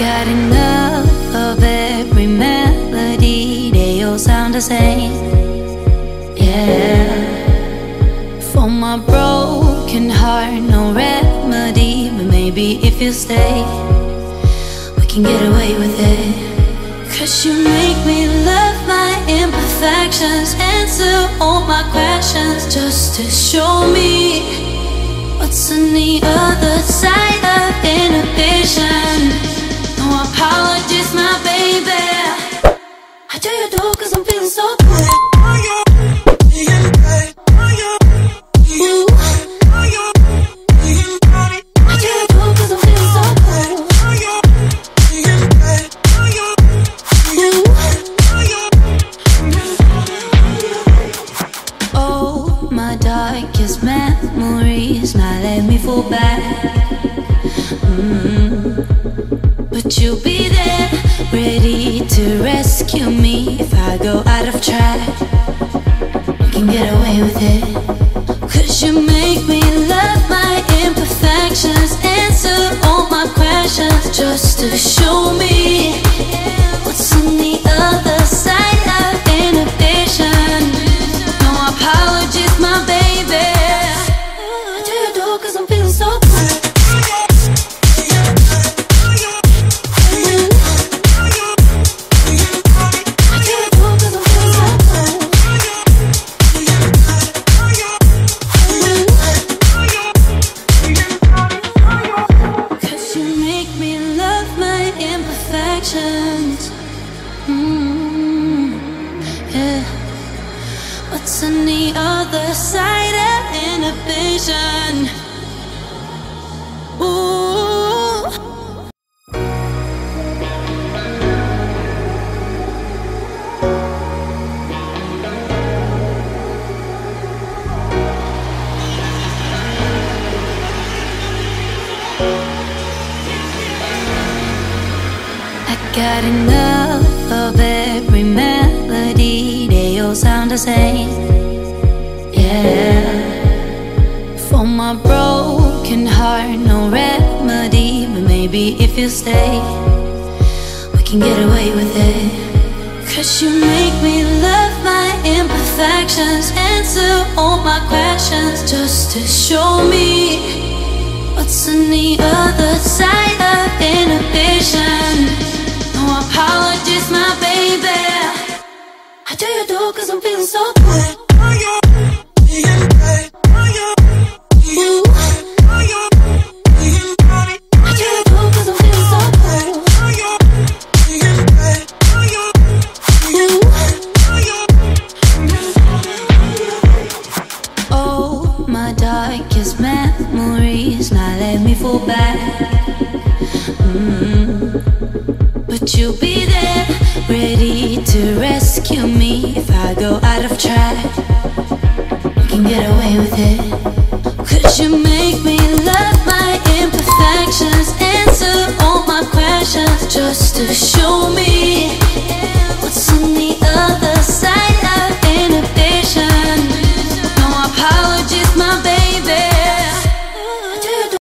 got enough of every melody, they all sound the same. Yeah, for my broken heart, no remedy. But maybe if you stay, we can get away with it. Cause you make me love my imperfections, answer all my questions, just to show me what's on the other side of inhibition. No apologies, my baby. I do your door cause I'm feeling so good. I do your door cause I'm feeling so good. Ooh. Oh, my darkest memories, let me fall back. But you'll be there, ready to rescue me if I go out of track. I can get away with it. Cause you make me love my imperfections, answer all my questions, just to show me what's on the other side of inhibition. No apologies, my baby. What's on the other side of inhibition? Ooh. I got enough of every melody, they all sound the same. Yeah, for my broken heart, no remedy. But maybe if you stay, we can get away with it. Cause you make me love my imperfections, answer all my questions, just to show me what's on the other side of inhibition. No apologies, my baby. I do your door cause I'm feeling so good. Memories now let me fall back. But you'll be there, ready to rescue me if I go out of track.